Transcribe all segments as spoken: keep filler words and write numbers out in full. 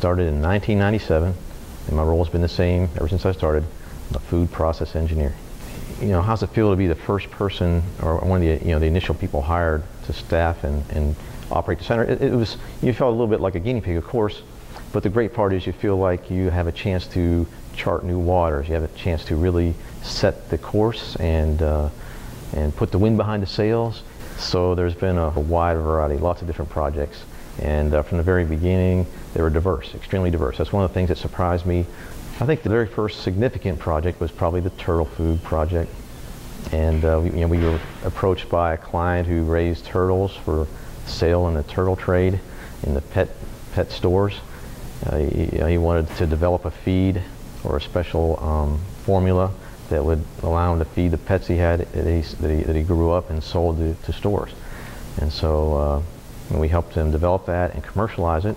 started in nineteen ninety-seven, and my role has been the same ever since I started. I'm a food process engineer. You know, how's it feel to be the first person, or one of the, you know, the initial people hired to staff and, and operate the center? It, it was, you felt a little bit like a guinea pig, of course, but the great part is you feel like you have a chance to chart new waters. You have a chance to really set the course and, uh, and put the wind behind the sails. So there's been a, a wide variety, lots of different projects. And uh, from the very beginning, they were diverse, extremely diverse. That's one of the things that surprised me. I think the very first significant project was probably the turtle food project. And uh, we, you know, we were approached by a client who raised turtles for sale in the turtle trade in the pet, pet stores. Uh, he, you know, he wanted to develop a feed or a special um, formula that would allow him to feed the pets he had that he, that he, that he grew up and sold to, to stores. And so uh, and we helped him develop that and commercialize it.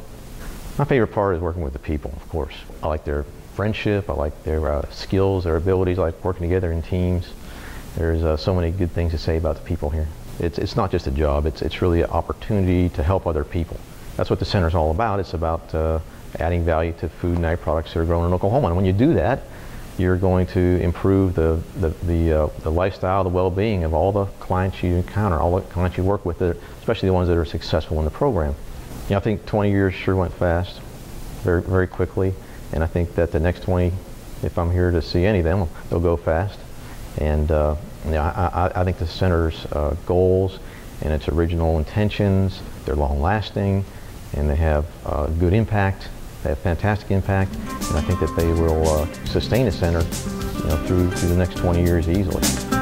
My favorite part is working with the people, of course. I like their friendship, I like their uh, skills, their abilities, I like working together in teams. There's uh, so many good things to say about the people here. It's, it's not just a job, it's, it's really an opportunity to help other people. That's what the center's all about. It's about uh, adding value to food and ag products that are grown in Oklahoma. And when you do that, you're going to improve the, the, the, uh, the lifestyle, the well-being of all the clients you encounter, all the clients you work with, especially the ones that are successful in the program. You know, I think twenty years sure went fast, very, very quickly. And I think that the next twenty, if I'm here to see any of them, they'll go fast. And uh, you know, I, I, I think the center's uh, goals and its original intentions, they're long-lasting, and they have uh, good impact. They have fantastic impact, and I think that they will uh, sustain the center, you know, through, through the next twenty years easily.